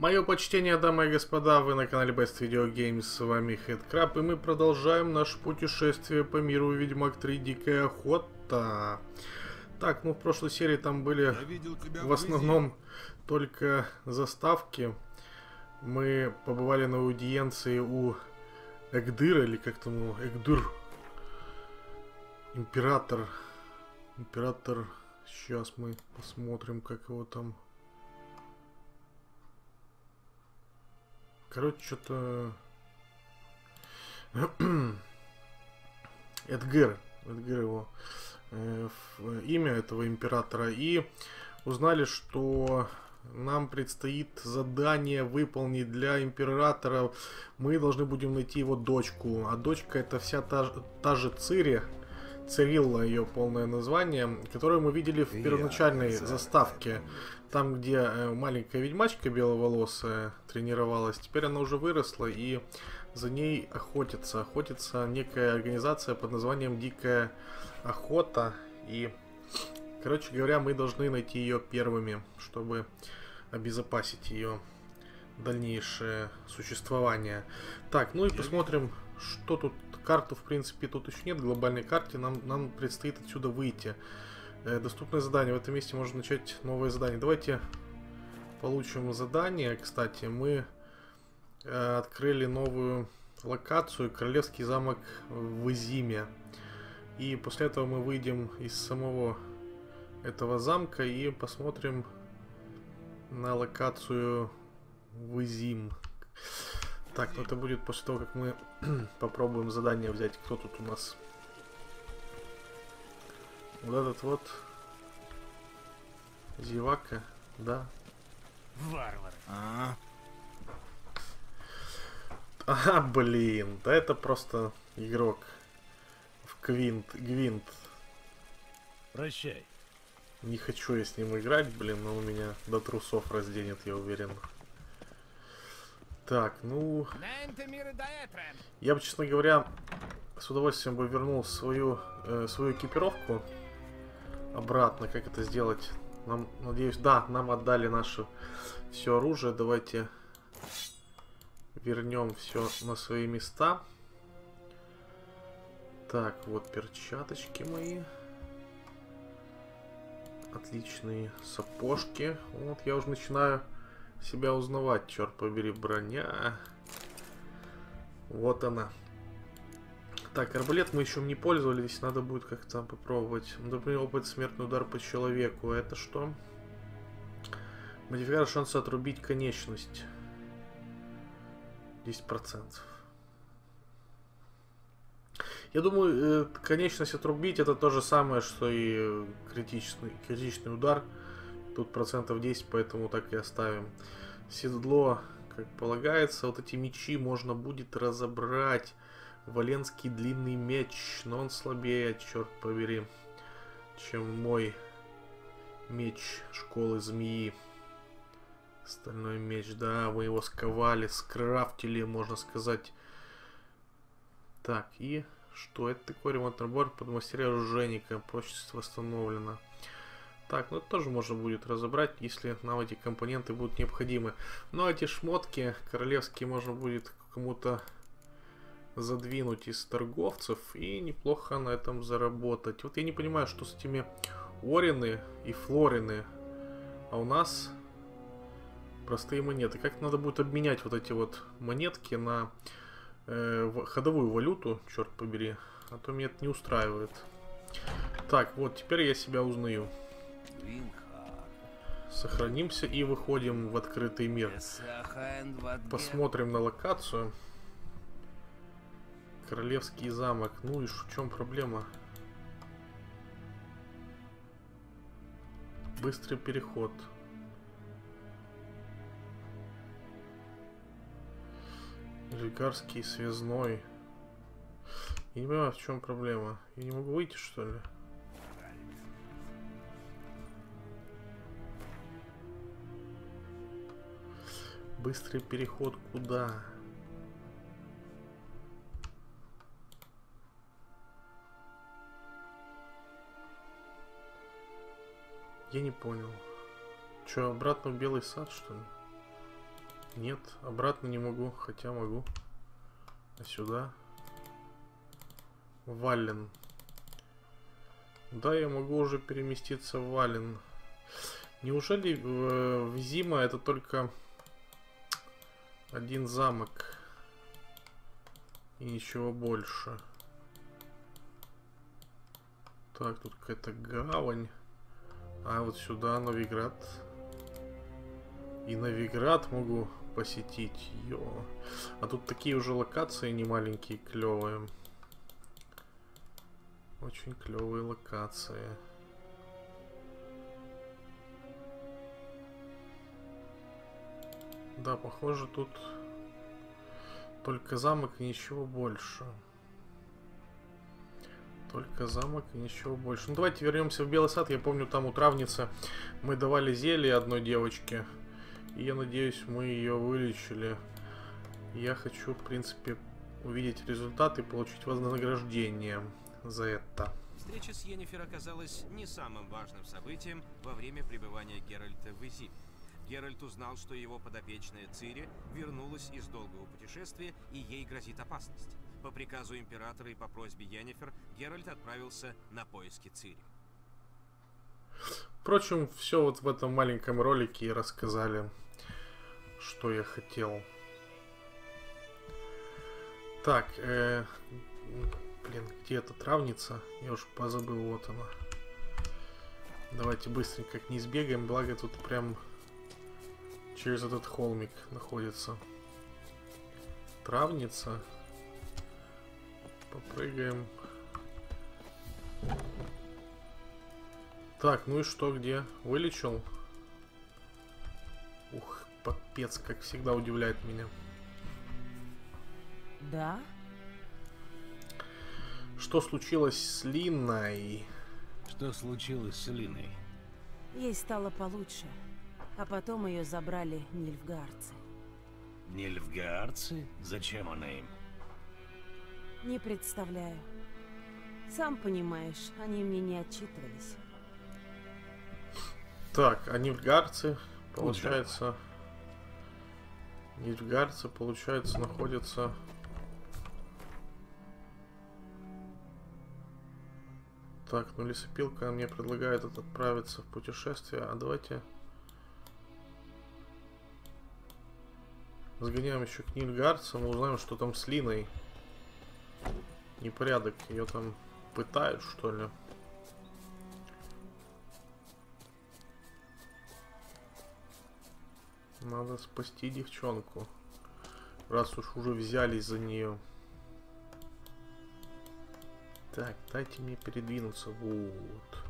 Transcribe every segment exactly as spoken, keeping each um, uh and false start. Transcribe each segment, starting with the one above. Мое почтение, дамы и господа, вы на канале Best Video Games, с вами Хэткраб, и мы продолжаем наше путешествие по миру Ведьмак три: Дикая Охота. Так, ну в прошлой серии там были в основном только заставки. Мы побывали на аудиенции у Эгдыра, или как там, ну, Эгдыр. Император. Император. Сейчас мы посмотрим, как его там. Короче, что-то... Эдгер. Эдгер его. Э, имя этого императора. И узнали, что нам предстоит задание выполнить для императора. Мы должны будем найти его дочку. А дочка это вся та, та же Цири. Цирилла ее полное название, которое мы видели в первоначальной заставке. Там, где маленькая ведьмачка беловолосая тренировалась, теперь она уже выросла, и за ней охотится. Охотится некая организация под названием «Дикая Охота». И, короче говоря, мы должны найти ее первыми, чтобы обезопасить ее дальнейшее существование. Так, ну и посмотрим, что тут. Карту, в принципе, тут еще нет. Глобальной карте нам, нам предстоит отсюда выйти. Э, доступное задание. В этом месте можно начать новое задание. Давайте получим задание. Кстати, мы э, открыли новую локацию. Королевский замок в Изиме. И после этого мы выйдем из самого этого замка и посмотрим на локацию в Изим. Так, ну это будет после того, как мы попробуем задание взять. Кто тут у нас? Вот этот вот зевака, да? Варвар. А, а блин, да это просто игрок в Гвинт, Гвинт. Прощай. Не хочу я с ним играть, блин, но у меня до трусов разденет, я уверен. Так, ну... Я бы, честно говоря, с удовольствием бы вернул свою, э, свою экипировку обратно. Как это сделать? Нам, надеюсь... Да, нам отдали наше все оружие. Давайте вернем все на свои места. Так, вот перчаточки мои. Отличные сапожки. Вот, я уже начинаю... себя узнавать, черт побери, броня. Вот она. Так, арбалет мы еще не пользовались, надо будет как-то попробовать. Например, опыт смертный удар по человеку. Это что? Модификатор шанса отрубить конечность. десять процентов. Я думаю, конечность отрубить это то же самое, что и критичный, критичный удар. Тут процентов десять, поэтому так и оставим. Седло, как полагается. Вот эти мечи можно будет разобрать. Валенский длинный меч, но он слабее, черт побери, чем мой меч школы змеи. Стальной меч, да, мы его сковали, скрафтили, можно сказать. Так, и что это такое? Ремонтный набор под мастеря оружейника. Прочность восстановлена. Так, ну это тоже можно будет разобрать, если нам эти компоненты будут необходимы. Но эти шмотки королевские можно будет кому-то задвинуть из торговцев и неплохо на этом заработать. Вот я не понимаю, что с этими орины и флорины, а у нас простые монеты. Как надо будет обменять вот эти вот монетки на э, ходовую валюту, черт побери, а то меня это не устраивает. Так, вот теперь я себя узнаю. Сохранимся и выходим в открытый мир. Посмотрим на локацию. Королевский замок. Ну и в чем проблема? Быстрый переход. Лигарский связной. Я не понимаю, в чем проблема. Я не могу выйти, что ли? Быстрый переход куда? Я не понял. Че, обратно в Белый Сад, что ли? Нет, обратно не могу, хотя могу. А сюда. Валин. Да, я могу уже переместиться в Валин. Неужели в, в Изима это только один замок? И ничего больше. Так, тут какая-то гавань. А вот сюда Новиград. И Новиград могу посетить. Йо. А тут такие уже локации не маленькие, клевые. Очень клевые локации. Да, похоже, тут только замок и ничего больше. Только замок и ничего больше. Ну, давайте вернемся в Белый Сад. Я помню, там у травницы мы давали зелье одной девочке. И я надеюсь, мы ее вылечили. Я хочу, в принципе, увидеть результат и получить вознаграждение за это. Встреча с Йеннифер оказалась не самым важным событием во время пребывания Геральта в Изиме. Геральт узнал, что его подопечная Цири вернулась из долгого путешествия, и ей грозит опасность. По приказу императора и по просьбе Йеннифер, Геральт отправился на поиски Цири. Впрочем, все вот в этом маленьком ролике и рассказали, что я хотел. Так, э, блин, где эта травница? Я уж позабыл, вот она. Давайте быстренько к ней сбегаем, благо тут прям через этот холмик находится. Травница. Попрыгаем. Так, ну и что, где? Вылечил? Ух, попец, как всегда удивляет меня. Да? Что случилось с Линой? Что случилось с Линой? Ей стало получше, а потом ее забрали нильфгаардцы. Нильфгаардцы? Зачем она им? Не представляю. Сам понимаешь, они мне не отчитывались. Так, а нильфгаардцы, получается... Нильфгаардцы, получается, находятся... Так, ну лесопилка мне предлагает отправиться в путешествие, а давайте... Сгоняем еще к нильфгаардцам, узнаем, что там с Линой. Непорядок, ее там пытают, что ли? Надо спасти девчонку, раз уж уже взялись за нее. Так, дайте мне передвинуться. Вот.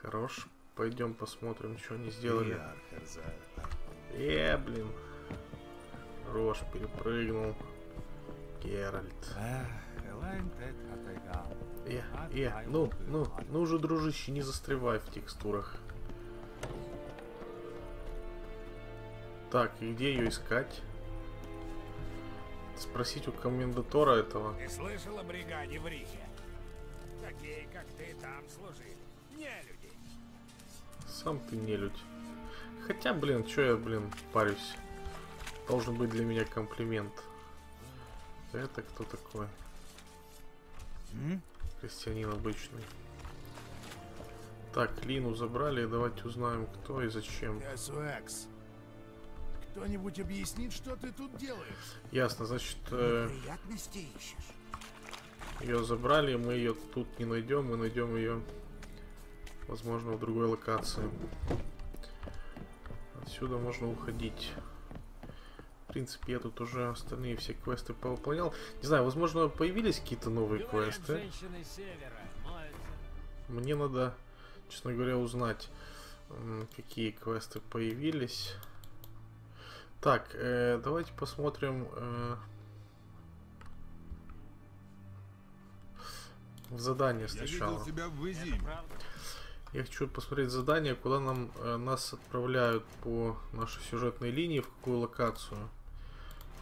Хорош. Пойдем посмотрим, что они сделали. Э, блин. Рожь перепрыгнул. Геральт. Э, э, ну, ну, ну уже, дружище, не застревай в текстурах. Так, и где ее искать? Спросить у комендатора этого. Ты слышал о бригаде в Рихе? Такие, как ты, там служили. Не люди. Сам ты нелюдь. Хотя, блин, чё я, блин, парюсь. Должен быть для меня комплимент. Это кто такой? Крестьянин обычный. Так, Лину забрали. Давайте узнаем, кто и зачем. Кто-нибудь объяснит, что ты тут делаешь? Ясно, значит... Э... Ее забрали, мы ее тут не найдем, мы найдем ее... Возможно, в другой локации. Отсюда можно уходить. В принципе, я тут уже остальные все квесты повыполнял. Не знаю, возможно, появились какие-то новые квесты. Мне надо, честно говоря, узнать, какие квесты появились. Так, э, давайте посмотрим... Э, в задание сначала. Я хочу посмотреть задание, куда нам э, нас отправляют по нашей сюжетной линии, в какую локацию.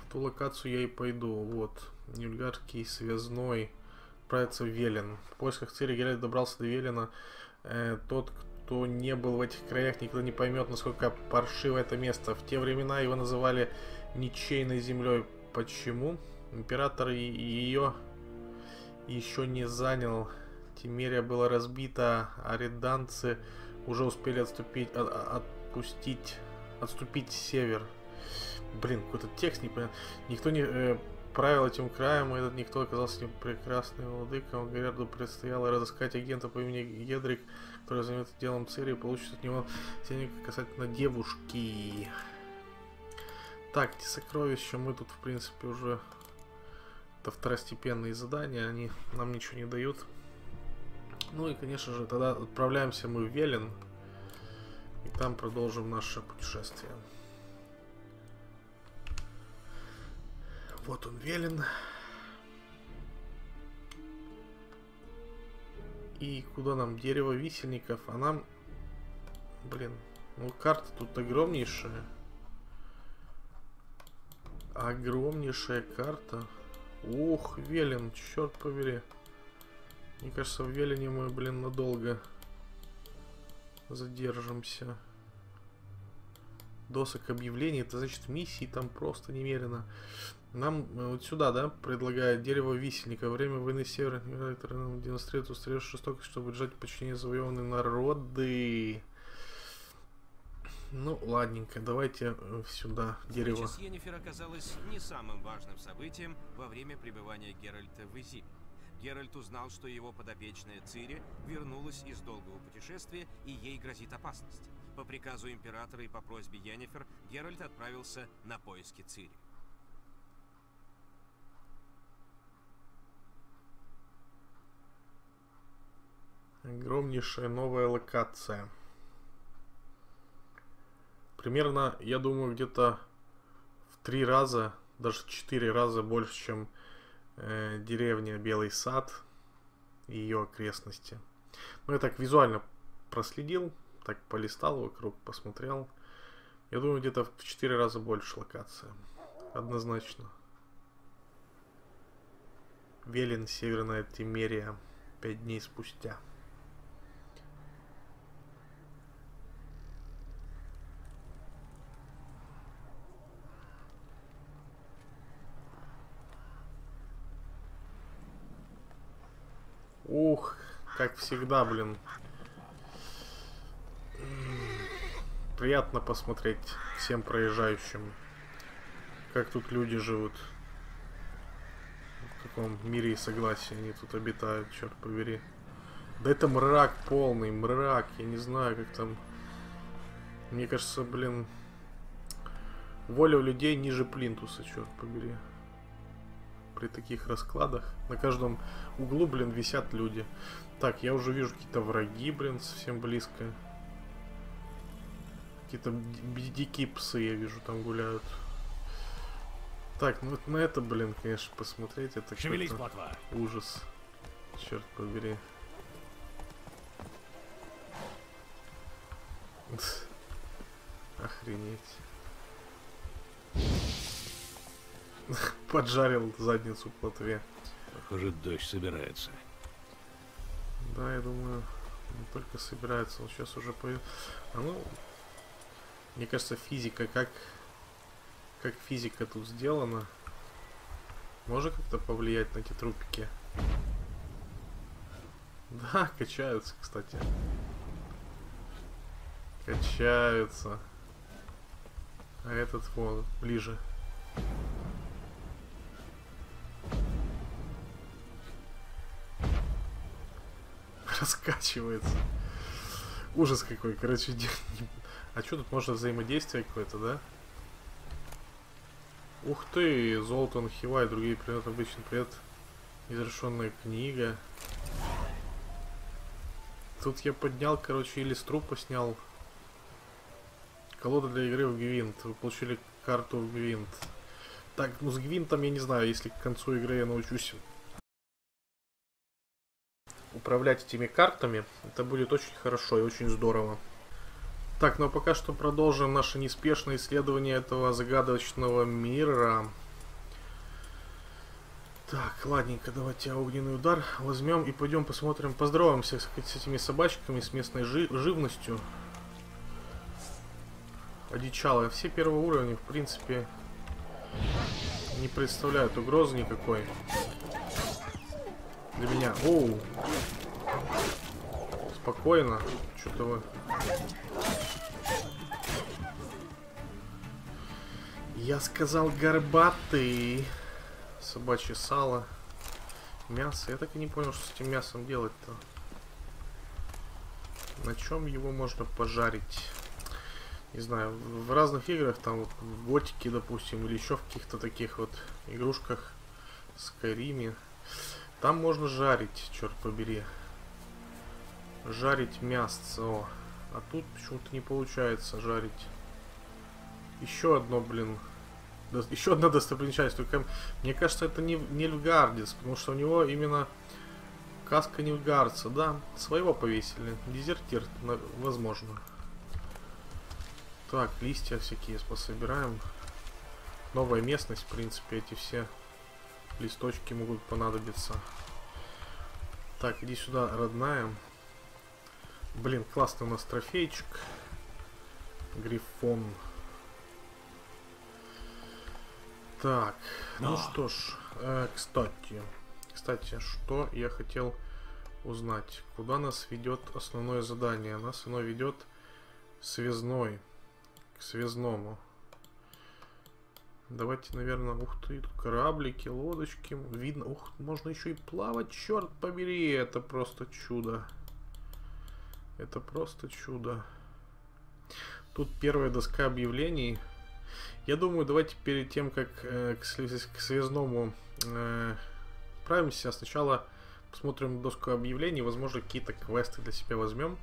В ту локацию я и пойду. Вот. Нильфгаардский связной отправиться в Велен. В поисках Цири Геральт добрался до Велена. Э, тот, кто не был в этих краях, никогда не поймет, насколько паршиво это место. В те времена его называли ничейной землей. Почему? Император ее еще не занял. Темерия была разбита, а реданцы уже успели отступить, от, отпустить, отступить север. Блин, какой-то текст непонятный. Никто не э, правил этим краем, и этот никто оказался прекрасным владыком. Геральду предстояло разыскать агента по имени Гедрик, который займется делом Цири и получит от него денег касательно девушки. Так, эти сокровища мы тут, в принципе, уже... Это второстепенные задания, они нам ничего не дают. Ну и, конечно же, тогда отправляемся мы в Велен. И там продолжим наше путешествие. Вот он, Велен. И куда нам? Дерево висельников. А нам... Блин, ну карта тут огромнейшая. Огромнейшая карта. Ох, Велен, черт побери. Мне кажется, в Велене мы, блин, надолго задержимся. Досок объявлений, это значит миссии там просто немерено. Нам вот сюда, да, предлагают дерево висельника. Во время войны севера нам демонстрирует устаревшую жестокость, чтобы держать подчинение завоеванные народы. Ну, ладненько, давайте сюда, дерево. Встреча с Йеннифер оказалась не самым важным событием во время пребывания Геральта в Изиме. Геральт узнал, что его подопечная Цири вернулась из долгого путешествия, и ей грозит опасность. По приказу императора и по просьбе Йеннифер Геральт отправился на поиски Цири. Огромнейшая новая локация. Примерно, я думаю, где-то в три раза, даже в четыре раза больше, чем... деревня Белый Сад и ее окрестности. Ну, я так визуально проследил, так полистал вокруг, посмотрел. Я думаю, где-то в четыре раза больше локация. Однозначно. Велен, Северная Темерия, пять дней спустя. Ух, как всегда, блин. Приятно посмотреть всем проезжающим, как тут люди живут. В каком мире и согласии они тут обитают, черт побери. Да это мрак полный, мрак. Я не знаю, как там... Мне кажется, блин... Воля у людей ниже плинтуса, черт побери. При таких раскладах на каждом углу, блин, висят люди. Так, я уже вижу какие-то враги, блин, совсем близко. Какие-то дикие псы, я вижу, там гуляют. Так, ну вот на это, блин, конечно, посмотреть, это какой-то ужас. Черт побери. Охренеть. Поджарил задницу в плотве. Похоже, дождь собирается. Да, я думаю, он только собирается. Он сейчас уже появится. А ну, мне кажется, физика, как, как физика тут сделана, может как-то повлиять на эти трупики. Да, качаются, кстати. Качаются. А этот вот ближе. Раскачивается. Ужас какой, короче. А что тут можно взаимодействие какое-то, да? Ух ты, золото он хива и другие предметы, обычный предмет. Незавершенная книга. Тут я поднял, короче, или с трупа снял. Колода для игры в Гвинт. Вы получили карту в Гвинт. Так, ну с Гвинтом я не знаю, если к концу игры я научусь управлять этими картами, это будет очень хорошо и очень здорово. Так, ну а пока что продолжим наше неспешное исследование этого загадочного мира. Так, ладненько, давайте огненный удар возьмем и пойдем посмотрим, поздороваемся с, с этими собачками, с местной жи живностью. Одичалые. Все первого уровня, в принципе, не представляют угрозы никакой для меня. Оу! Спокойно. Что-то вы... Я сказал горбатый. Собачье сало. Мясо. Я так и не понял, что с этим мясом делать-то. На чем его можно пожарить? Не знаю. В разных играх, там вот, в Готике, допустим, или еще в каких-то таких вот игрушках, Скайриме, там можно жарить, черт побери. Жарить мясо. О. А тут почему-то не получается жарить. Еще одно, блин. До... Еще одна достопримечательность. Только, мне кажется, это не нильфгаардец, потому что у него именно каска нильфгаардца. Да, своего повесили. Дезертир, возможно. Так, листья всякие пособираем. Новая местность, в принципе, эти все листочки могут понадобиться. Так, иди сюда, родная. Блин, классный у нас трофейчик. Грифон. Так, ну что ж, э, кстати, кстати, что я хотел узнать. Куда нас ведет основное задание? Нас оно ведет связной, к связному. Давайте, наверное, ух ты, тут кораблики, лодочки. Видно, ух, можно еще и плавать, черт побери, это просто чудо. Это просто чудо. Тут первая доска объявлений. Я думаю, давайте перед тем, как э, к, к связному э, отправимся, сначала посмотрим доску объявлений, возможно, какие-то квесты для себя возьмем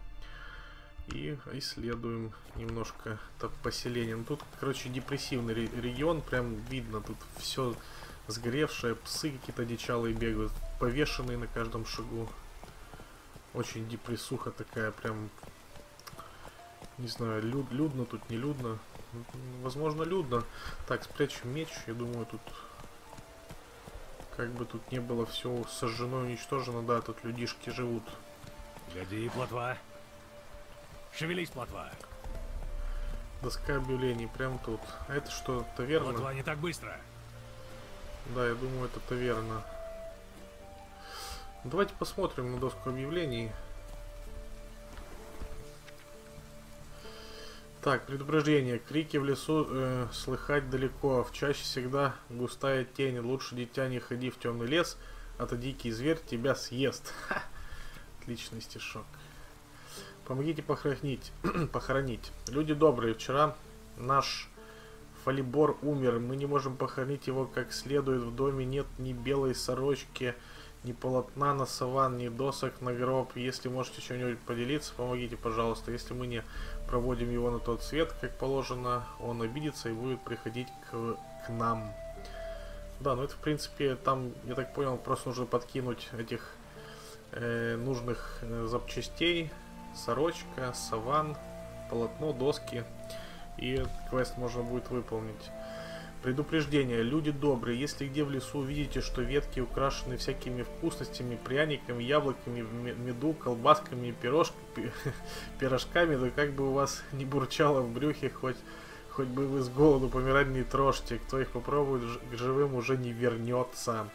и исследуем немножко это поселение. Ну, тут, короче, депрессивный ре регион, прям видно, тут все сгоревшее, псы какие-то дичалые бегают, повешенные на каждом шагу. Очень депрессуха такая, прям, не знаю, люд людно тут, не людно. Возможно, людно. Так, спрячем меч. Я думаю, тут как бы тут не было все сожжено, уничтожено. Да, тут людишки живут. Гляди, плотва. Шевелись, плотва. Доска объявлений прям тут. А это что, таверна? Плотва не так быстро. Да, я думаю, это таверна. Давайте посмотрим на доску объявлений. Так, предупреждение. Крики в лесу э, слыхать далеко. В чаще всегда густая тень. Лучше, дитя, не ходи в темный лес, а то дикий зверь тебя съест. Ха! Отличный стишок. Помогите похоронить. похоронить. Люди добрые. Вчера наш Фалибор умер. Мы не можем похоронить его как следует. В доме нет ни белой сорочки, ни полотна на саван, ни досок на гроб. Если можете чем-нибудь поделиться, помогите, пожалуйста. Если мы не проводим его на тот свет, как положено, он обидится и будет приходить к, к нам. Да, ну это, в принципе, там, я так понял, просто нужно подкинуть этих э, нужных э, запчастей. Сорочка, саван, полотно, доски. И этот квест можно будет выполнить. Предупреждение. Люди добрые. Если где в лесу увидите, что ветки украшены всякими вкусностями, пряниками, яблоками, меду, колбасками, пирож... пирожками, то как бы у вас не бурчало в брюхе, хоть, хоть бы вы с голоду помирать не трожьте. Кто их попробует, к живым уже не вернется.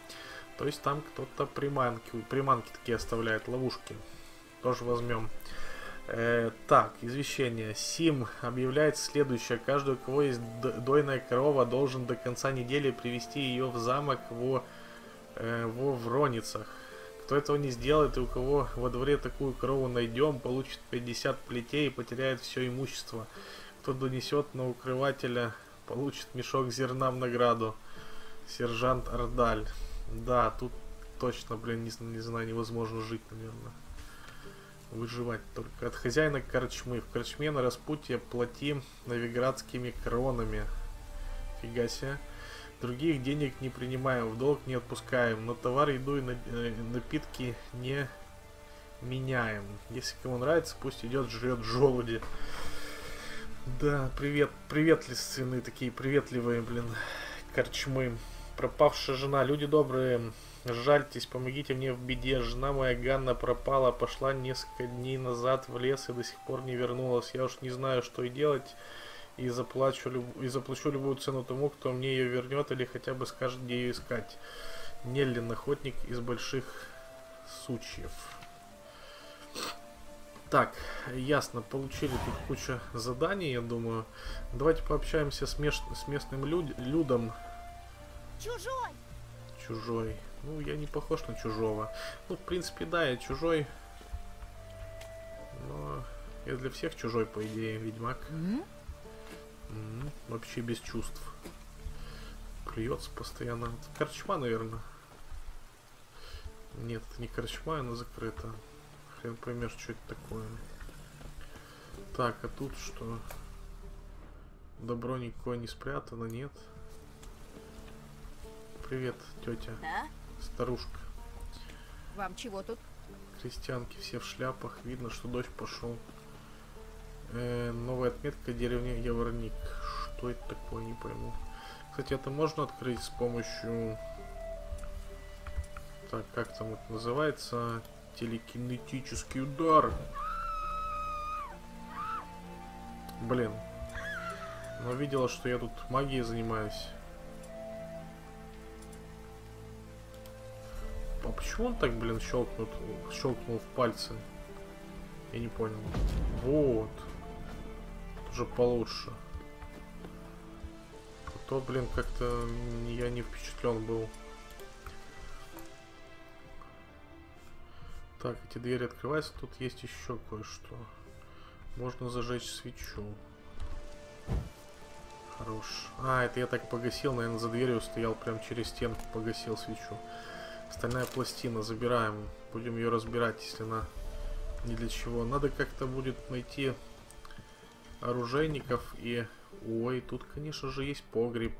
То есть там кто-то приманки, приманки такие оставляет, ловушки. Тоже возьмем. Э, так, извещение. Сим объявляет следующее. Каждый, у кого есть дойная корова, должен до конца недели привести ее в замок во, э, во Вроницах. Кто этого не сделает и у кого во дворе такую корову найдем, получит пятьдесят плетей и потеряет все имущество. Кто донесет на укрывателя, получит мешок зерна в награду. Сержант Ордаль. Да, тут точно, блин, не, не знаю, невозможно жить, наверное. Выживать только. От хозяина корчмы. В корчме на распутье плати новиградскими кронами. Фига себе. Других денег не принимаем, в долг не отпускаем. На товар, еду и на, э, напитки не меняем. Если кому нравится, пусть идет, жрет желуди. Да, привет, приветственные такие, приветливые, блин, корчмы. пропавшая жена. Люди добрые, жальтесь, помогите мне в беде. Жена моя Ганна пропала, пошла несколько дней назад в лес и до сих пор не вернулась. Я уж не знаю, что и делать, и заплачу, и заплачу любую цену тому, кто мне ее вернет или хотя бы скажет, где ее искать. Неллин, охотник из Больших Сучьев. Так, ясно, получили тут кучу заданий, я думаю. Давайте пообщаемся с, меш... с местным люд... людом. Чужой! Чужой. Ну, я не похож на чужого. Ну, в принципе, да, я чужой. Но я для всех чужой, по идее, ведьмак. Mm-hmm. Mm-hmm. Вообще без чувств. Плюется постоянно. Это корчма, наверное. Нет, это не корчма, она закрыта. Хрен поймешь, что это такое. Так, а тут что? Добро никакое не спрятано, нет. Привет, тетя. Да? Старушка. Вам чего тут? Крестьянки все в шляпах. Видно, что дождь пошел. Э, новая отметка деревня Яворник. Что это такое, не пойму. Кстати, это можно открыть с помощью... Так, как там это называется? Телекинетический удар. Блин. Но видела, что я тут магией занимаюсь. А почему он так, блин, щелкнул, щелкнул в пальцы? Я не понял. Вот. Уже получше. А то, блин, как-то я не впечатлен был. Так, эти двери открываются. Тут есть еще кое-что. Можно зажечь свечу. Хорош. А, это я так погасил. Наверное, за дверью стоял. Прям через стенку погасил свечу. Стальная пластина. Забираем. Будем ее разбирать, если она ни для чего. Надо как-то будет найти оружейников и... Ой, тут, конечно же, есть погреб.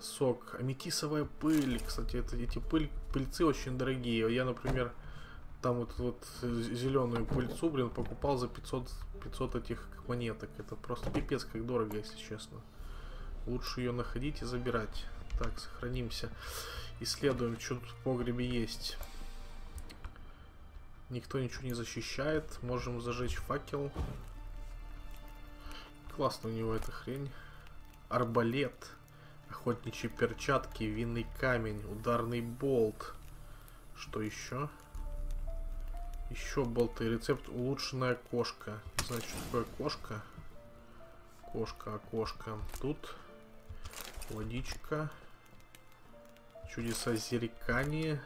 Сок. Аметисовая пыль. Кстати, это, эти пыль, пыльцы очень дорогие. Я, например, там вот, вот зеленую пыльцу, блин, покупал за пятьсот, пятьсот этих монеток. Это просто пипец как дорого, если честно. Лучше ее находить и забирать. Так, сохранимся. Исследуем, что тут в погребе есть. Никто ничего не защищает. Можем зажечь факел. Классно у него эта хрень. Арбалет. Охотничьи перчатки, винный камень, ударный болт. Что еще? Еще болты. Рецепт улучшенная кошка. Не знаю, что такое кошка. Кошка, окошко. Тут водичка. Чудеса зеркания.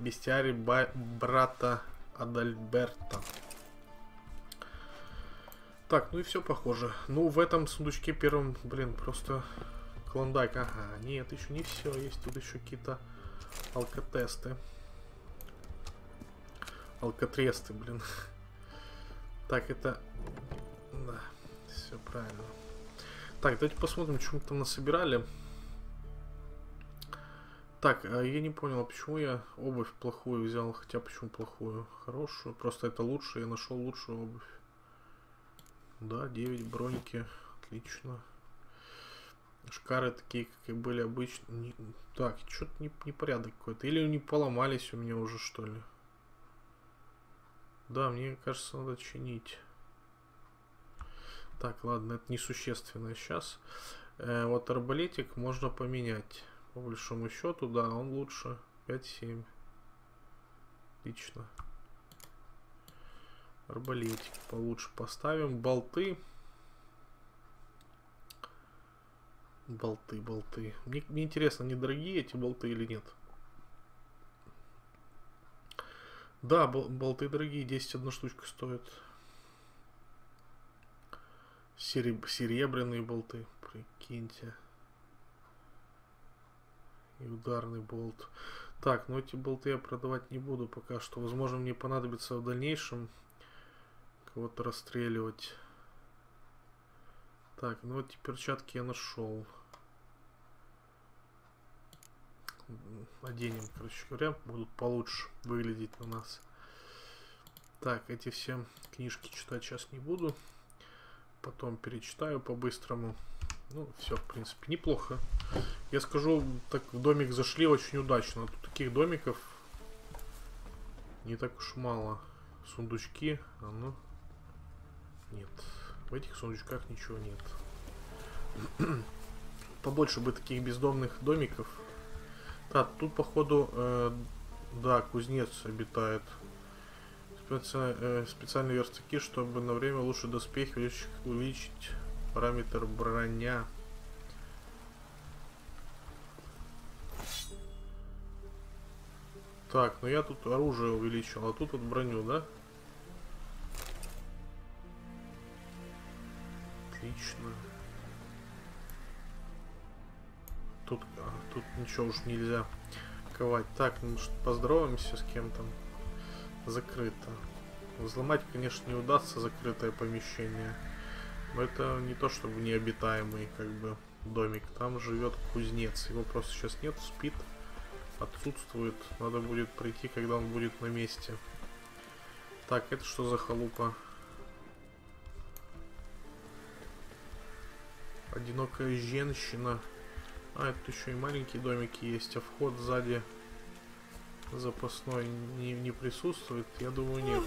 Бестиарий брата Адальберта. Так, ну и все похоже. Ну, в этом сундучке первым, блин, просто... Клондайк, ага, нет, еще не все. Есть тут еще какие-то алкотесты. Алкотресты, блин. Так, это... Да, все правильно. Так, давайте посмотрим, что мы там насобирали. Так, я не понял, почему я обувь плохую взял. Хотя, почему плохую? Хорошую. Просто это лучше, я нашел лучшую обувь. Да, девять броники. Отлично. Шкары такие, как и были обычно. Не... Так, что-то не... непорядок какой-то. Или они поломались у меня уже, что ли? Да, мне кажется, надо чинить. Так, ладно, это несущественно сейчас. Э, вот арбалетик можно поменять. По большому счету, да, он лучше. пять-семь. Отлично. Арбалетик получше поставим. Болты. Болты, болты. Мне, мне интересно, они дорогие эти болты или нет? Да, бол, болты дорогие. десять одна штучка стоит. Сереб, серебряные болты. Прикиньте. И ударный болт. Так, но эти болты я продавать не буду пока что. Возможно, мне понадобится в дальнейшем кого-то расстреливать. Так, ну вот эти перчатки я нашел. Оденем, короче говоря, будут получше выглядеть на нас. Так, эти все книжки читать сейчас не буду. Потом перечитаю по-быстрому. Ну, все, в принципе, неплохо. Я скажу, так в домик зашли очень удачно. Тут таких домиков не так уж мало. Сундучки, а ну... Нет, в этих сундучках ничего нет. Побольше бы таких бездомных домиков. Так, тут, походу, э, да, кузнец обитает. Специ... Э, специальные верстаки, чтобы на время лучше доспехи увеличить, увеличить параметр броня. Так, ну я тут оружие увеличил, а тут вот броню, да? Отлично. Тут, а, тут ничего уж нельзя ковать. Так, ну поздороваемся с кем-то. Закрыто. Взломать, конечно, не удастся закрытое помещение. Но это не то, чтобы необитаемый как бы домик. Там живет кузнец. Его просто сейчас нет, спит, отсутствует. Надо будет прийти, когда он будет на месте. Так, это что за халупа? Одинокая женщина. А, это еще и маленькие домики есть, а вход сзади запасной не, не присутствует? Я думаю, нет.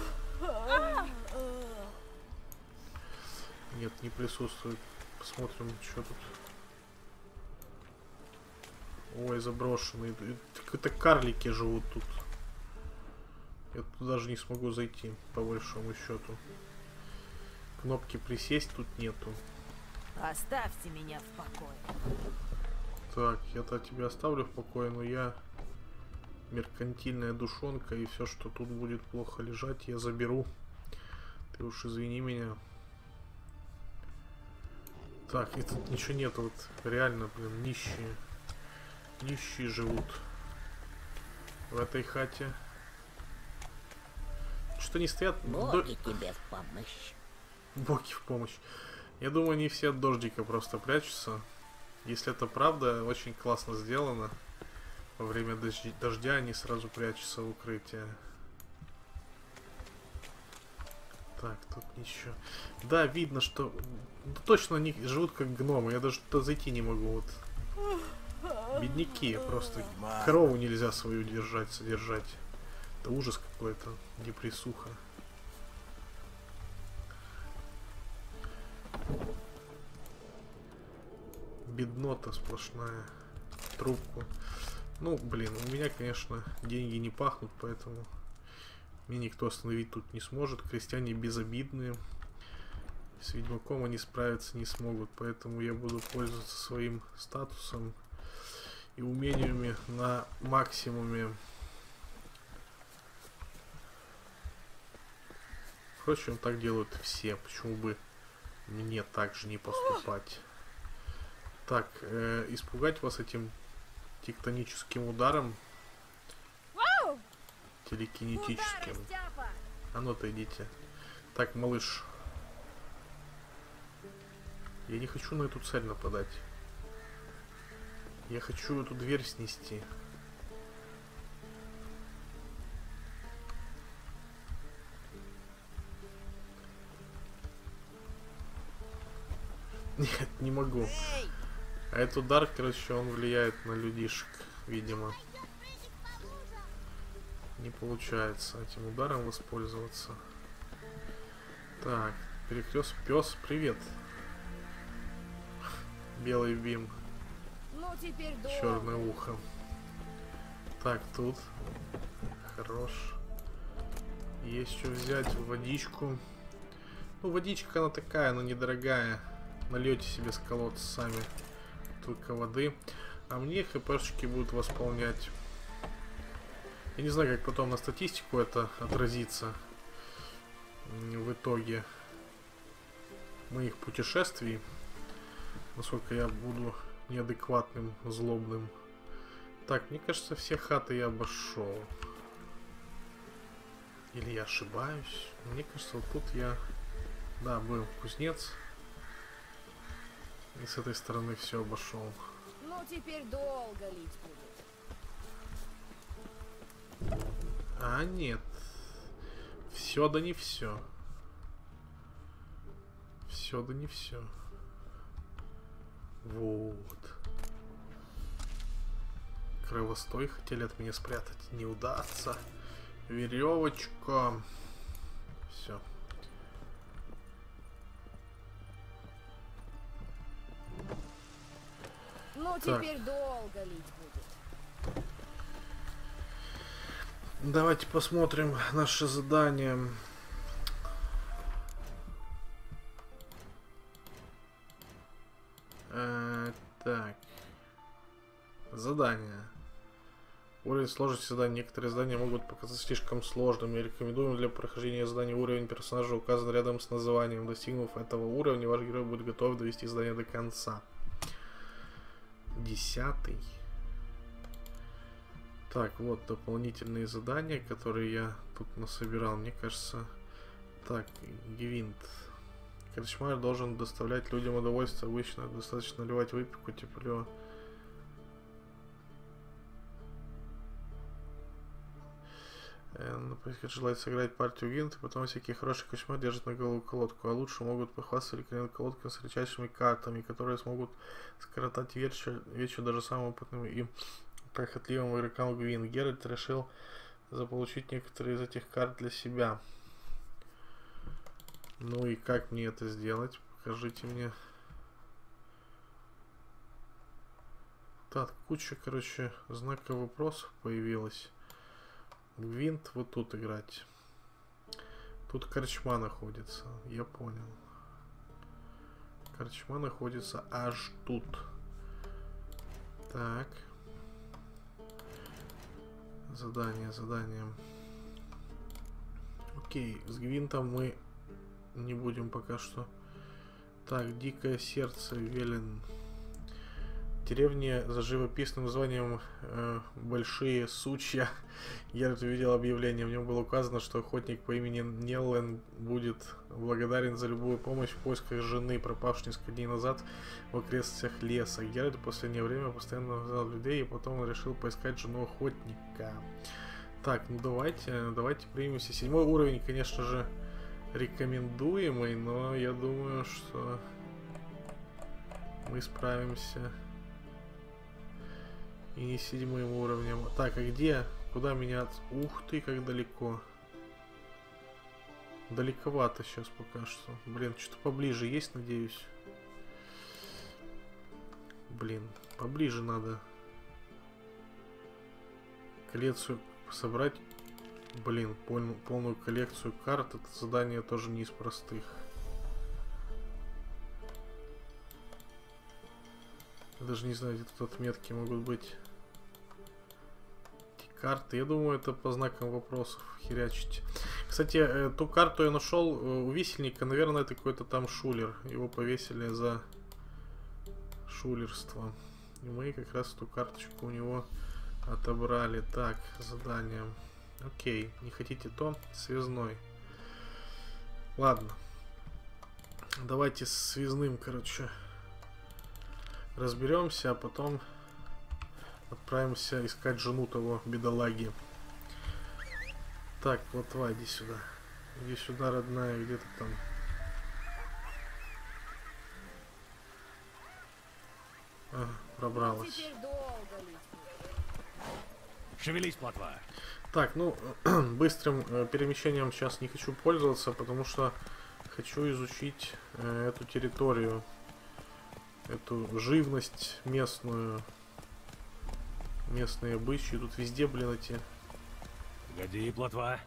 Нет, не присутствует. Посмотрим, что тут. Ой, заброшенные. Это карлики живут тут. Я тут даже не смогу зайти, по большому счету. Кнопки присесть тут нету. Оставьте меня в покое. Так, я-то тебя оставлю в покое, но я... Меркантильная душонка, и все, что тут будет плохо лежать, я заберу. Ты уж извини меня. Так, и тут ничего нет, вот реально, блин, нищие. Нищие живут в этой хате. Что не стоят? Боги До... тебе в помощь. Боги в помощь. Я думаю, они все от дождика просто прячутся. Если это правда, очень классно сделано. Во время дождя, дождя они сразу прячутся в укрытие. Так, тут ничего. Да, видно, что... Да, точно они живут как гномы. Я даже туда зайти не могу. Вот. Бедняки. Просто корову нельзя свою держать, содержать. Это ужас какой-то. Депрессуха. Беднота сплошная. Трубку. Ну, блин, у меня, конечно, деньги не пахнут, поэтому меня никто остановить тут не сможет. Крестьяне безобидные. С ведьмаком они справиться не смогут, поэтому я буду пользоваться своим статусом и умениями на максимуме. Впрочем, так делают все. Почему бы мне так же не поступать? Так, э, испугать вас этим... тектоническим ударом. Телекинетическим. А ну-то идите. Так, малыш. Я не хочу на эту цель нападать. Я хочу эту дверь снести. Нет, не могу. А этот удар, короче, он влияет на людишек, видимо. Не получается этим ударом воспользоваться. Так, перекрест пес, привет. Белый бим. Ну, черное ухо. Так, тут. Хорош. Есть что взять, водичку. Ну, водичка она такая, но недорогая. Нальете себе с колодца сами. Только воды. А мне хпшечки будут восполнять. Я не знаю, как потом на статистику это отразится в итоге моих путешествий. Насколько я буду неадекватным, злобным. Так, мне кажется, все хаты я обошел. Или я ошибаюсь? Мне кажется, вот тут я... Да, был кузнец. И с этой стороны все обошел. Ну теперь долго лить будет. А нет. Все да не все. Все да не все. Вот. Кровостой хотели от меня спрятать. Не удастся. Веревочка. Все. Ну, так. Теперь долго лить будет. Давайте посмотрим наше задание. Э, так. Задание. Уровень сложности заданий. Некоторые задания могут показаться слишком сложными. Рекомендуем для прохождения заданий уровень персонажа указан рядом с названием. Достигнув этого уровня, ваш герой будет готов довести задание до конца. Десятый. Так, вот дополнительные задания, которые я тут насобирал, мне кажется. Так, Гвинт. Корчмар должен доставлять людям удовольствие. Обычно достаточно наливать выпивку, тепло. Например, желает сыграть партию Гвинт, потом всякие хорошие кочмары держат на голову колодку, а лучше могут похвастаться рекламной колодкой с редчайшими картами, которые смогут скоротать вечер, вечер даже самым опытным и прохотливым игрокам Гвинт. Геральт решил заполучить некоторые из этих карт для себя. Ну и как мне это сделать? Покажите мне. Так, куча, короче, знаков вопросов появилась. Гвинт вот тут играть. Тут корчма находится. Я понял. Корчма находится аж тут. Так. Задание, задание. Окей, с Гвинтом мы не будем пока что. Так, Дикое сердце, Велен. Деревня за живописным названием э, Большие Сучья. Я увидел объявление. В нем было указано, что охотник по имени Неллин будет благодарен за любую помощь в поисках жены, пропавшей несколько дней назад в окрестностях леса. Геральт в последнее время постоянно взял людей, и потом он решил поискать жену охотника. Так, ну давайте, давайте примемся. Седьмой уровень, конечно же, рекомендуемый, но я думаю, что мы справимся и не седьмым уровнем. Так, а где? Куда меня от... Ух ты, как далеко. Далековато сейчас пока что. Блин, что-то поближе есть, надеюсь. Блин, поближе надо. Коллекцию собрать. Блин, полную, полную коллекцию карт. Это задание тоже не из простых. Даже не знаю, где тут отметки могут быть. Эти карты, я думаю, это по знакам вопросов херячить. Кстати, э, ту карту я нашел у висельника. Наверное, это какой-то там шулер. Его повесили за шулерство. И мы как раз эту карточку у него отобрали. Так, задание. Окей, не хотите то? Связной. Ладно. Давайте с связным, короче, разберемся, а потом отправимся искать жену того бедолаги. Так, плотва, иди сюда. Иди сюда, родная, где-то там. А, пробралась. Шевелись, плотва. Так, ну, быстрым э, перемещением сейчас не хочу пользоваться, потому что хочу изучить э, эту территорию. Эту живность местную. Местные обычаи. Тут везде, блин, эти. Погоди, плотва.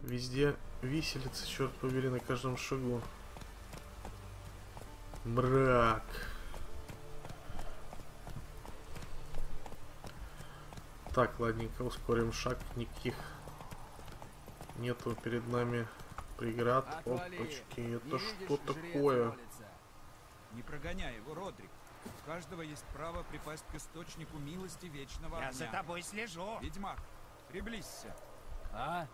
Везде виселица, черт побери, на каждом шагу. Мрак. Так, ладненько, ускорим шаг. Никаких нету перед нами преград. Опачки, это что такое? Не прогоняй его, Родрик. У каждого есть право припасть к источнику милости вечного огня. Я за тобой слежу. Ведьмак, приблизься. А?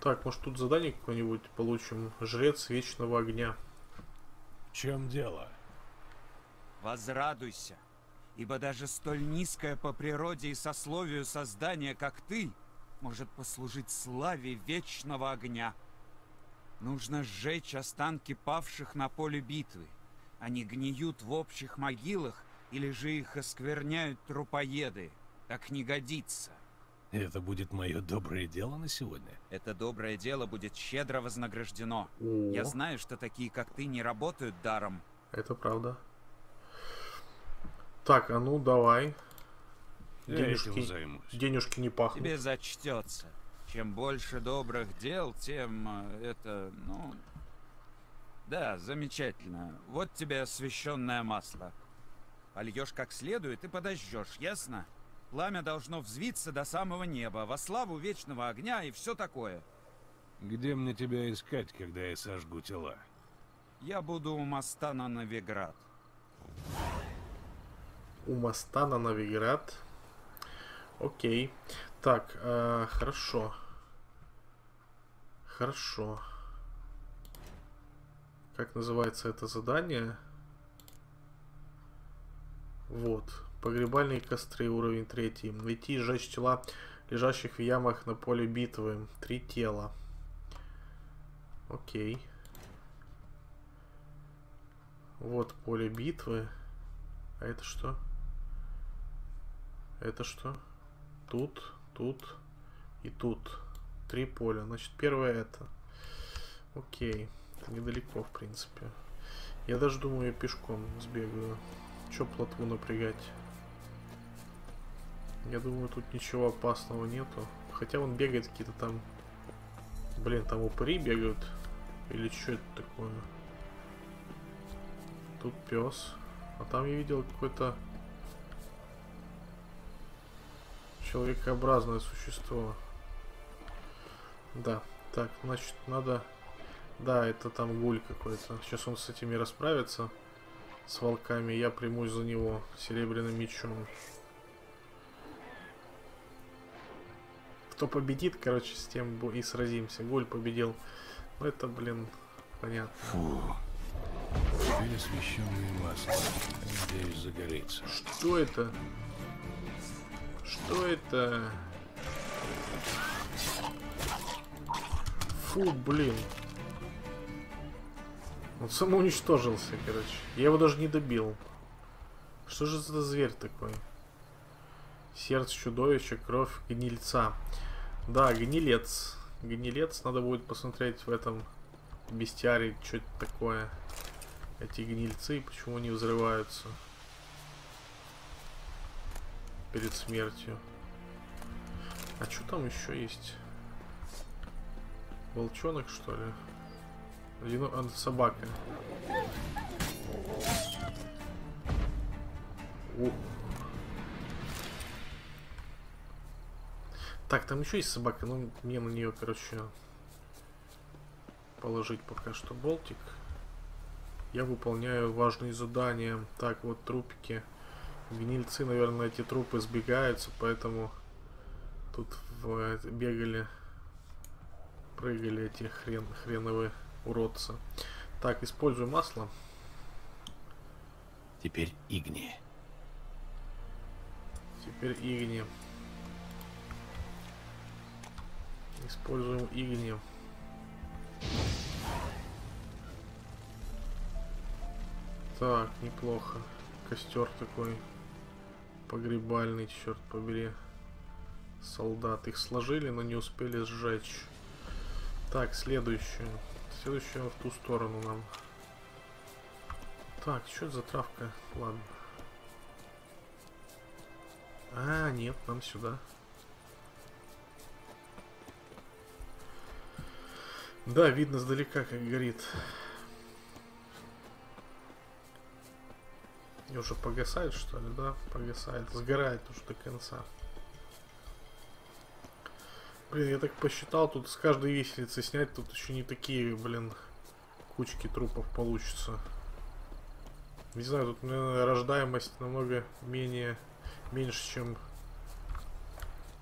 Так, может тут задание какое-нибудь получим? Жрец вечного огня. В чем дело? Возрадуйся, ибо даже столь низкое по природе и сословию создание, как ты, может послужить славе вечного огня. Нужно сжечь останки павших на поле битвы. Они гниют в общих могилах, или же их оскверняют трупоеды. Так не годится. Это будет мое доброе дело на сегодня. Это доброе дело будет щедро вознаграждено. О. Я знаю, что такие, как ты, не работают даром. Это правда. Так, а ну давай. Денежки, денежки не пахнут. Тебе зачтется. Чем больше добрых дел, тем это, ну... Да, замечательно. Вот тебе освященное масло. Польешь как следует и подожжешь, ясно? Пламя должно взвиться до самого неба, во славу вечного огня и все такое. Где мне тебя искать, когда я сожгу тела? Я буду у моста на Новиград. У моста на Новиград? Окей. Так, э, хорошо. Хорошо. Как называется это задание? Вот. Погребальные костры, уровень третий. Найти и сжечь тела, лежащих в ямах на поле битвы. Три тела. Окей. Вот поле битвы. А это что? Это что? Тут, тут и тут. Три поля. Значит, первое это. Окей. Это недалеко, в принципе. Я даже думаю, я пешком сбегаю. Чё плотву напрягать? Я думаю, тут ничего опасного нету. Хотя он бегает какие-то там... Блин, там упыри бегают. Или что это такое? Тут пес. А там я видел какое-то... человекообразное существо. Да. Так, значит, надо... Да, это там гуль какой-то. Сейчас он с этими расправится. С волками. Я примусь за него серебряным мечом. Кто победит, короче, с тем и сразимся. Голь победил. Ну это, блин, понятно. Фу. Теперь освещенные масло. Надеюсь, загорится. Что это? Что это? Фу, блин. Он самоуничтожился, короче. Я его даже не добил. Что же это за зверь такой? Сердце чудовища, кровь гнильца. Да, гнилец. Гнилец. Надо будет посмотреть в этом бестиарии, что это такое. Эти гнильцы, почему они взрываются перед смертью. А что там еще есть? Волчонок, что ли? Лину... А, собака. О. Так, там еще есть собака, но мне на нее, короче, положить пока что болтик. Я выполняю важные задания. Так, вот трупики. Гнильцы, наверное, эти трупы сбегаются, поэтому тут в... бегали, прыгали эти хрен... хреновые. Уродца. Так, использую масло. Теперь игни. Теперь игни. Используем игни. Так, неплохо. Костер такой погребальный, черт побери. Солдат их сложили, но не успели сжечь. Так, следующее. Следующая в ту сторону нам. Так, что это за травка? Ладно. А, нет, нам сюда. Да, видно сдалека, как горит. И уже погасает, что ли, да? Погасает. Сгорает уже до конца. Блин, я так посчитал, тут с каждой виселицы снять, тут еще не такие, блин, кучки трупов получится. Не знаю, тут, наверное, рождаемость намного менее, меньше, чем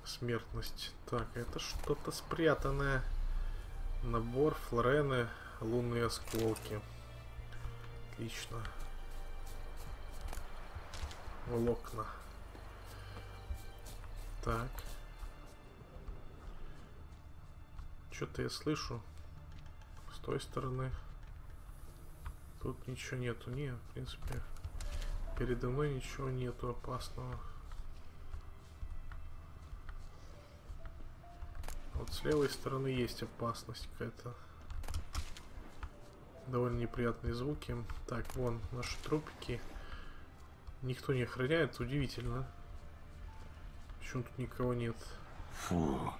смертность. Так, это что-то спрятанное. Набор, флорены, лунные осколки. Отлично. Волокна. Так. Что-то я слышу с той стороны. Тут ничего нету. Не, в принципе, передо мной ничего нету опасного. Вот с левой стороны есть опасность какая-то. Довольно неприятные звуки. Так, вон наши трупики. Никто не охраняет, удивительно. Почему тут никого нет? Фу.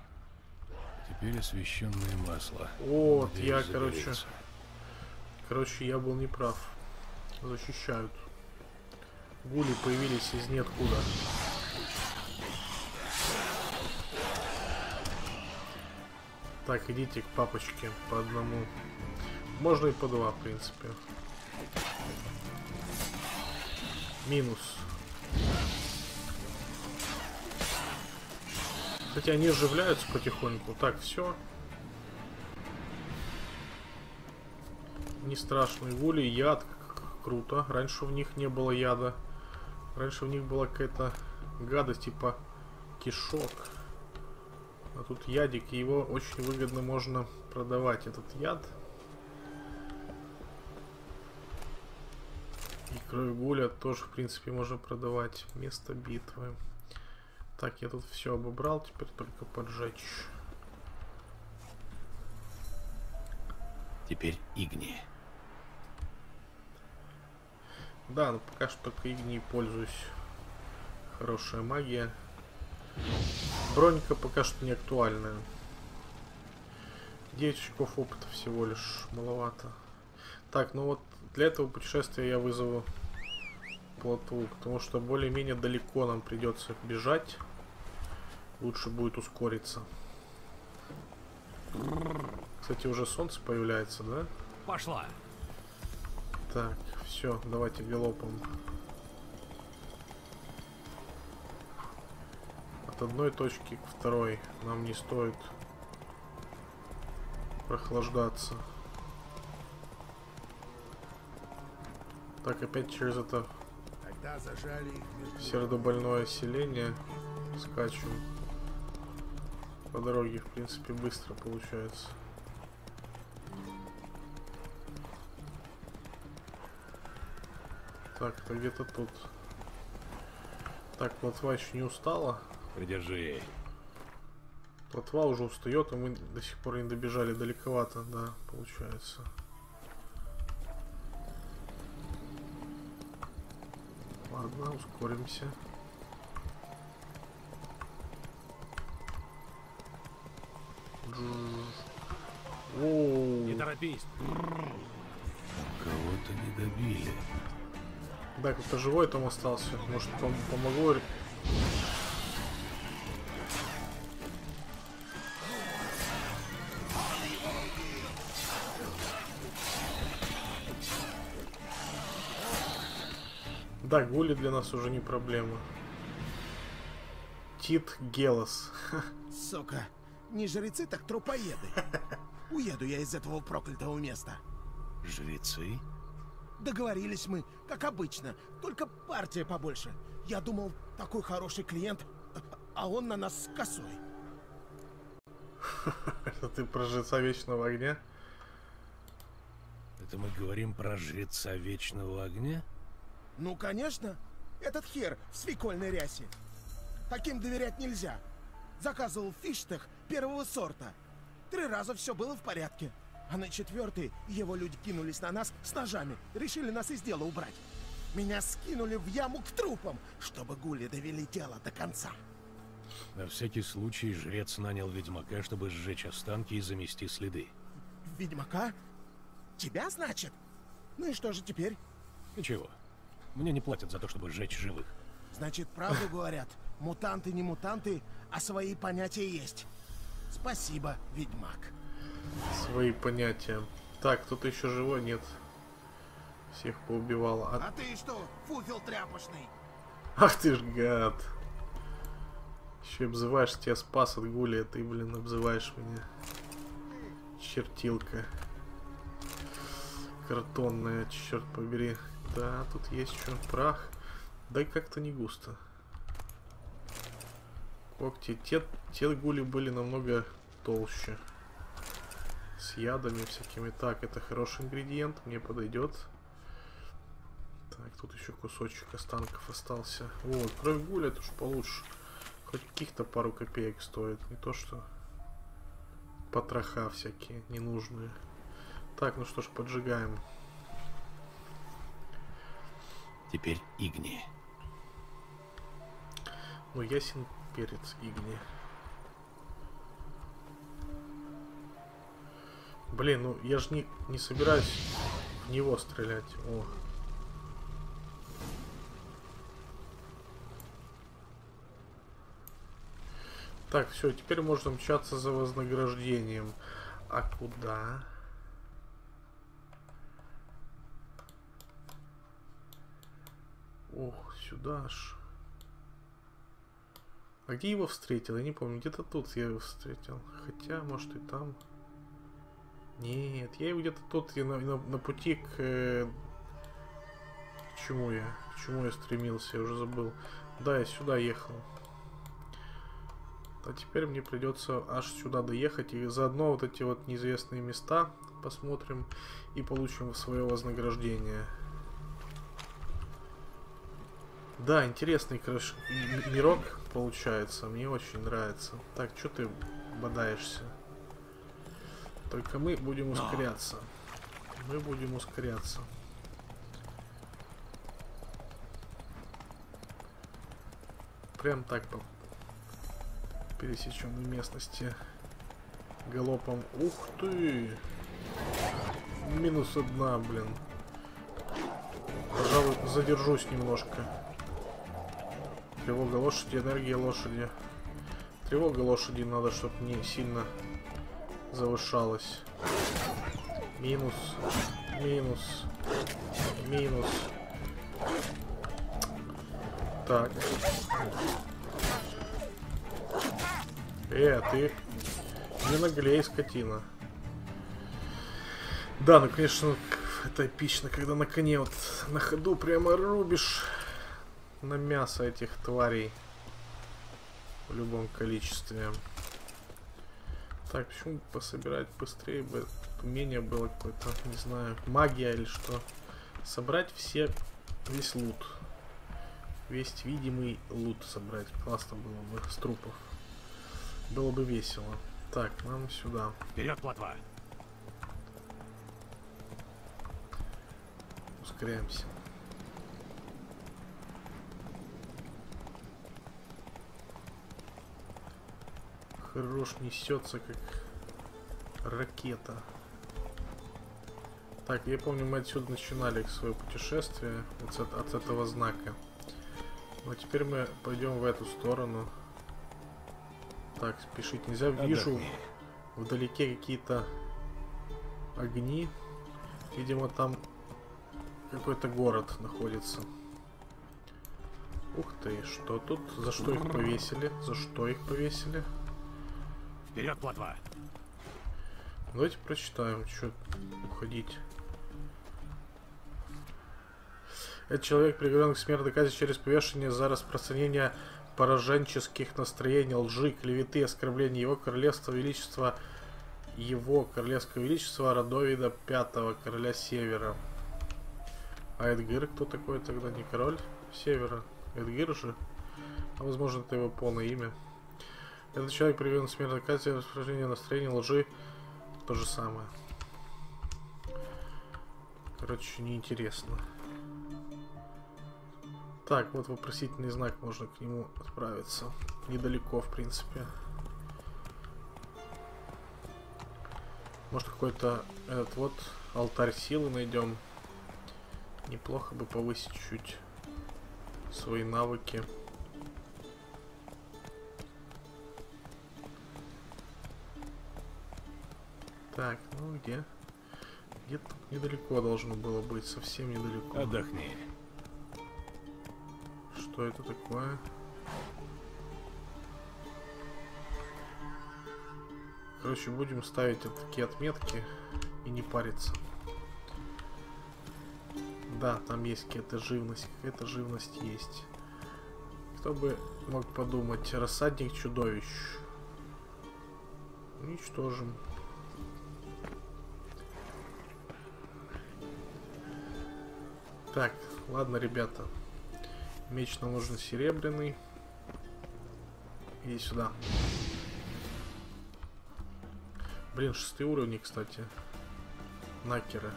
Теперь освещенное масло. Вот, надеюсь, я, заберется. короче... Короче, я был неправ. Защищают. Гули появились из ниоткуда. Так, идите к папочке по одному. Можно и по два, в принципе. Минус. Кстати, они оживляются потихоньку. Так, все. Не страшные гули. Яд. Круто. Раньше в них не было яда. Раньше в них была какая-то гадость типа кишок. А тут ядик. И его очень выгодно можно продавать, этот яд. И кровь гуля тоже, в принципе, можно продавать. Место битвы. Так, я тут все обобрал. Теперь только поджечь. Теперь игни. Да, но пока что только игни пользуюсь. Хорошая магия. Бронька пока что не актуальная. девять очков опыта всего лишь. Маловато. Так, ну вот для этого путешествия я вызову плотву, потому что более-менее далеко нам придется бежать. Лучше будет ускориться. Кстати, уже солнце появляется, да? Пошла. Так, все, давайте галопом. От одной точки к второй нам не стоит прохлаждаться. Так, опять через это сердобольное селение скачем. По дороге, в принципе, быстро получается. Так, это где-то тут. Так, плотва еще не устала. Придержи ей. Плотва уже устает, а мы до сих пор не добежали, далековато, да, получается. Ладно, ускоримся. Не торопись. Кого-то не добили. Да, кто-то живой там остался. Может, пом помогу? Да, гули для нас уже не проблема. Тит Гелас. Сука, не жрецы, так трупоеды. Уеду я из этого проклятого места. Жрецы? Договорились мы, как обычно, только партия побольше. Я думал, такой хороший клиент, а он на нас с косой. Это ты про жреца вечного огня? Это мы говорим про жреца вечного огня? Ну, конечно. Этот хер в свекольной рясе. Таким доверять нельзя. Заказывал фиштех первого сорта. Три раза все было в порядке. А на четвертый его люди кинулись на нас с ножами. Решили нас из дела убрать. Меня скинули в яму к трупам, чтобы гули довели дело до конца. На всякий случай жрец нанял ведьмака, чтобы сжечь останки и замести следы. Ведьмака? Тебя, значит? Ну и что же теперь? Ничего. Мне не платят за то, чтобы сжечь живых. Значит, правду говорят. Мутанты не мутанты, а свои понятия есть. Спасибо, ведьмак. Свои понятия. Так, кто-то еще живой? Нет. Всех поубивало. А... а ты что, фуфел тряпочный? Ах ты ж гад. Еще обзываешь, тебя спас от гуля, а ты, блин, обзываешь меня. Чертилка. Картонная, черт побери. Да, тут есть что, прах. Да как-то не густо. Когти. Те, те гули были намного толще. С ядами всякими. Так, это хороший ингредиент, мне подойдет. Так, тут еще кусочек останков остался. Вот, кровь гуля, это уж получше. Хоть каких-то пару копеек стоит. Не то, что потроха всякие ненужные. Так, ну что ж, поджигаем. Теперь Игни. Ну, ясен перец Игни. Блин, ну я же не, не собираюсь в него стрелять. О. Так, все, теперь можно мчаться за вознаграждением. А куда? Ох, сюда ж. А где его встретил? Я не помню, где-то тут я его встретил. Хотя, может, и там. Нет, я его где-то тут, я на, на, на пути к... Э, к чему я? К чему я стремился? Я уже забыл. Да, я сюда ехал. А теперь мне придется аж сюда доехать. И заодно вот эти вот неизвестные места посмотрим и получим свое вознаграждение. Да, интересный крыш... мирок получается. Мне очень нравится. Так, что ты бодаешься? Только мы будем ускоряться. Мы будем ускоряться. Прям так по пересеченной местности. Галопом. Ух ты! Минус одна, блин. Пожалуй, задержусь немножко. Тревога лошади, энергия лошади. Тревога лошади надо, чтобы не сильно завышалась. Минус, минус, минус. Так. Э, ты не наглей, скотина. Да, ну конечно, это эпично, когда на коне вот на ходу прямо рубишь на мясо этих тварей в любом количестве. Так, почему пособирать быстрее бы? Умение было какое-то, не знаю, магия или что. Собрать все, весь лут. Весь видимый лут собрать. Классно было бы, с трупов. Было бы весело. Так, нам сюда. Вперед, плотва! Ускоряемся. Хорош несется, как ракета. Так, я помню, мы отсюда начинали свое путешествие вот от, от этого знака. Но теперь мы пойдем в эту сторону. Так, спешить нельзя. Вижу вдалеке какие-то огни. Видимо, там какой-то город находится. Ух ты, что тут? За что их повесили? За что их повесили? Вперед, плотва! Давайте прочитаем, что уходить. Этот человек приговорен к смертной казни через повешение за распространение пораженческих настроений, лжи, клеветы, оскорблений его королевства величества, его королевского величества Родовида пятого, короля Севера. А Эгдыр кто такой тогда? Не король Севера? Эгдыр же? А возможно, это его полное имя. Этот человек приведен к смертной казни, распространение настроения, лжи, то же самое. Короче, неинтересно. Так, вот вопросительный знак, можно к нему отправиться. Недалеко, в принципе. Может, какой-то этот вот алтарь силы найдем. Неплохо бы повысить чуть свои навыки. Так, ну где? Где-то недалеко должно было быть, совсем недалеко. Отдохни. Что это такое? Короче, будем ставить вот такие отметки и не париться. Да, там есть какая-то живность, какая-то живность есть. Кто бы мог подумать, рассадник чудовищ. Уничтожим. Так, ладно, ребята. Меч наложен серебряный. Иди сюда. Блин, шестые уровни, кстати. Накеры.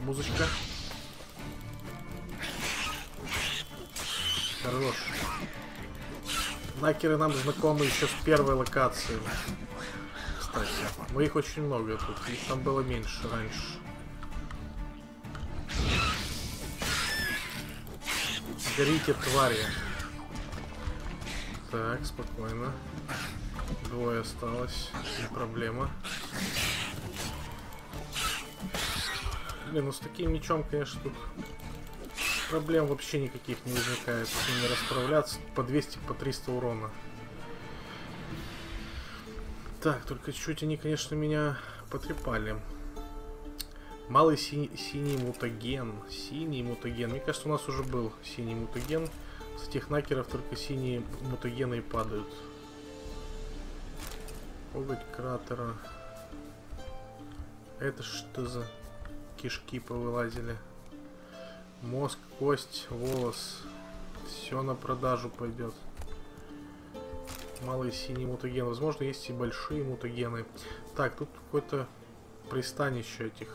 Музычка. Хорош. Накеры нам знакомы еще с первой локации. Кстати, но их очень много тут. Их там было меньше раньше. Горите, твари. Так, спокойно. Двое осталось. Не проблема. Блин, ну с таким мечом, конечно, тут проблем вообще никаких не возникает. С ними расправляться по двести, по триста урона. Так, только чуть они, конечно, меня потрепали. Малый си синий мутаген. Синий мутаген. Мне кажется, у нас уже был синий мутаген. С тех накеров только синие мутагены и падают. Коготь кратера. Это что за кишки повылазили? Мозг, кость, волос. Все на продажу пойдет. Малые синие мутагены. Возможно, есть и большие мутагены. Так, тут какое-то пристанище этих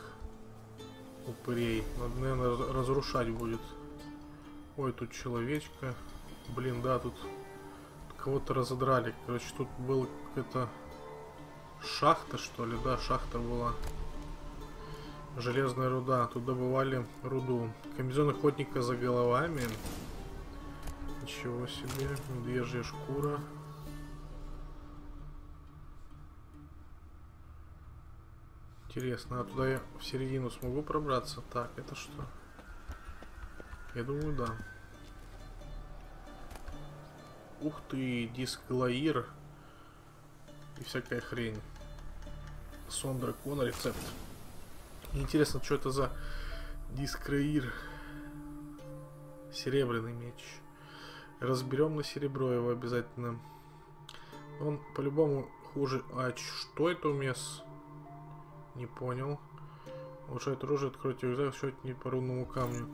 упырей. Надо, наверное, разрушать будет. Ой, тут человечка. Блин, да, тут кого-то разодрали. Короче, тут была какая-то шахта, что ли? Да, шахта была. Железная руда. Тут добывали руду. Комбинезон охотника за головами. Ничего себе. Медвежья шкура. Интересно, а туда я в середину смогу пробраться? Так, это что? Я думаю, да. Ух ты, дисклоир. И всякая хрень. Сондра Конорифт рецепт. Интересно, что это за дисклоир? Серебряный меч. Разберем на серебро его обязательно. Он по-любому хуже. А что это у меня с... Не понял. Улучшает оружие, откройте рюкзак, счет не по рунному камню.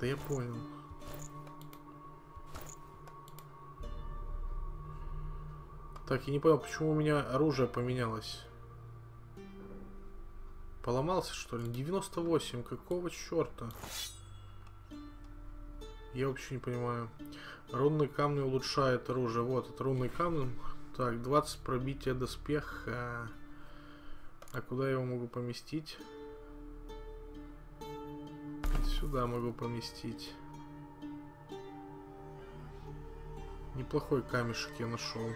Да я понял. Так, я не понял, почему у меня оружие поменялось. Поломался, что ли? девяносто восемь, какого черта? Я вообще не понимаю. Рунные камни улучшает оружие. Вот, это рунные камни. Так, двадцать пробития доспеха. А куда я его могу поместить? Сюда могу поместить. Неплохой камешек я нашел.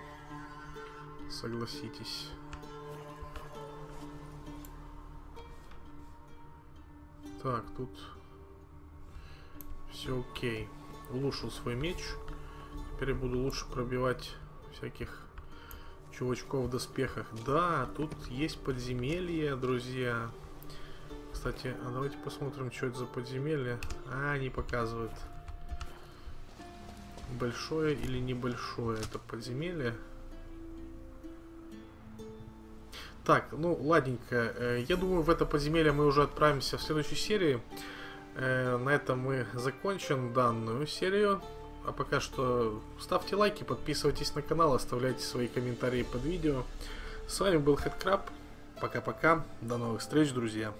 Согласитесь. Так, тут все окей. Улучшил свой меч. Теперь я буду лучше пробивать всяких чувачков в доспехах. Да, тут есть подземелье, друзья. Кстати, а давайте посмотрим, что это за подземелье. А, не показывают. Большое или небольшое это подземелье. Так, ну ладненько. Я думаю, в это подземелье мы уже отправимся в следующей серии. На этом мы закончим данную серию. А пока что ставьте лайки, подписывайтесь на канал, оставляйте свои комментарии под видео. С вами был Хэткраб. Пока-пока. До новых встреч, друзья.